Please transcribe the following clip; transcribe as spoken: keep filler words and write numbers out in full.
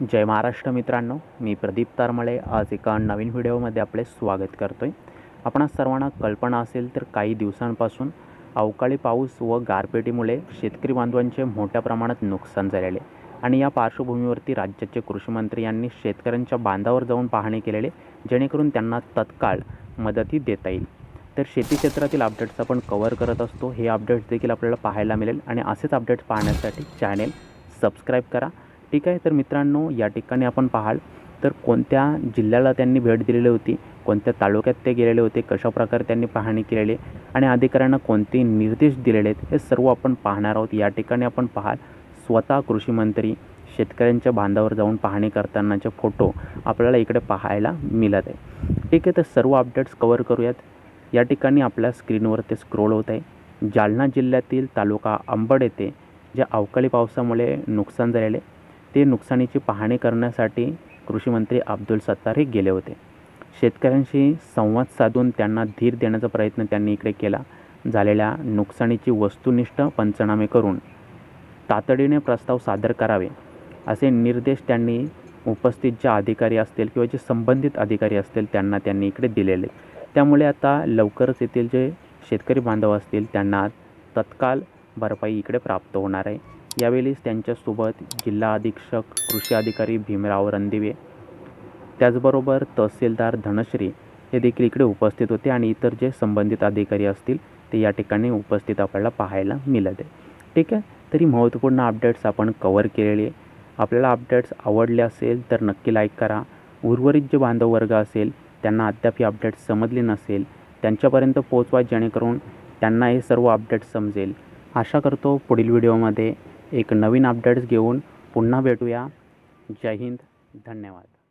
जय महाराष्ट्र मित्रांनो, मी प्रदीप तारमळे आज एका नवीन व्हिडिओमध्ये आपले स्वागत करतोय। आपणा सर्वांना कल्पना असेल तर काही दिवसांपासून अवकाळी पाऊस व गारपिटीमुळे शेतकरी बांधवांचे मोठ्या प्रमाणात नुकसान झालेले आणि या पार्श्वभूमीवरती राज्याचे कृषिमंत्री यांनी शेतकऱ्यांच्या बांधावर जाऊन पाहणी केलेले जेणेकरून त्यांना तत्काळ मदती देता येईल। तर शेती क्षेत्रातील अपडेट्स आपण कव्हर करत असतो, हे अपडेट्स देखील आपल्याला पाहायला मिळेल आणि असेच अपडेट्स पाहण्यासाठी चॅनल सबस्क्राइब करा, ठीक आहे। तर मित्रांनो, या ठिकाणी आपण पाहाल तर कोणत्या जिल्ह्याला त्यांनी भेट दिलेली होती, कोणत्या तालुक्यात ते गेलेले होते, कशा प्रकारे त्यांनी पाहणी केलेली आणि अधिकाऱ्यांना कोणते निर्देश दिलेले आहेत हे सर्व आपण पाहणार आहोत। या ठिकाणी आपण पाहाल स्वतः कृषिमंत्री शेतकऱ्यांच्या बांधावर जाऊन पाहणी करतानाचे फोटो आपल्याला इकडे पाहायला मिळत आहे, ठीक आहे। तर सर्व अपडेट्स कव्हर करूयात। या ठिकाणी आपल्या स्क्रीनवर ते स्क्रोल होत आहे। जालना जिल्ह्यातील तालुका अंबड येथे जे अवकाळी पावसामुळे नुकसान झालेले ते नुकसानीची पाहणी करण्यासाठी कृषिमंत्री अब्दुल सत्तार हे गेले होते। शेतकऱ्यांशी संवाद साधून त्यांना धीर देण्याचा प्रयत्न त्यांनी इकडे केला। झालेल्या नुकसानीची वस्तुनिष्ठ पंचनामे करून तातडीने प्रस्ताव सादर करावे असे निर्देश त्यांनी उपस्थित ज्या अधिकारी असतील किंवा जे संबंधित अधिकारी असतील त्यांना त्यांनी इकडे दिलेले। त्यामुळे आता लवकरच येथील जे शेतकरी बांधव असतील त्यांना तत्काळ भरपाई इकडे प्राप्त होणार आहे। यावेळीस त्यांच्यासोबत जिल्हा अधीक्षक कृषी अधिकारी भीमराव रंदीवे, त्याचबरोबर तहसीलदार धनश्री हे देखील इकडे उपस्थित होते आणि इतर जे संबंधित अधिकारी असतील ते या ठिकाणी उपस्थित आपल्याला पाहायला मिळत आहे, ठीक आहे। तरी महत्त्वपूर्ण अपडेट्स आपण कव्हर केलेले। आपल्याला अपडेट्स आवडले असेल तर नक्की लाईक करा। उर्वरित जे बांधव वर्ग असेल त्यांना अद्याप ही अपडेट्स समजले नसेल त्यांच्यापर्यंत पोहोचवा जेणेकरून त्यांना हे सर्व अपडेट्स समजेल। आशा करतो पुढील व्हिडिओमध्ये एक नवीन अपडेट्स घेऊन पुन्हा भेटूया। जय हिंद, धन्यवाद।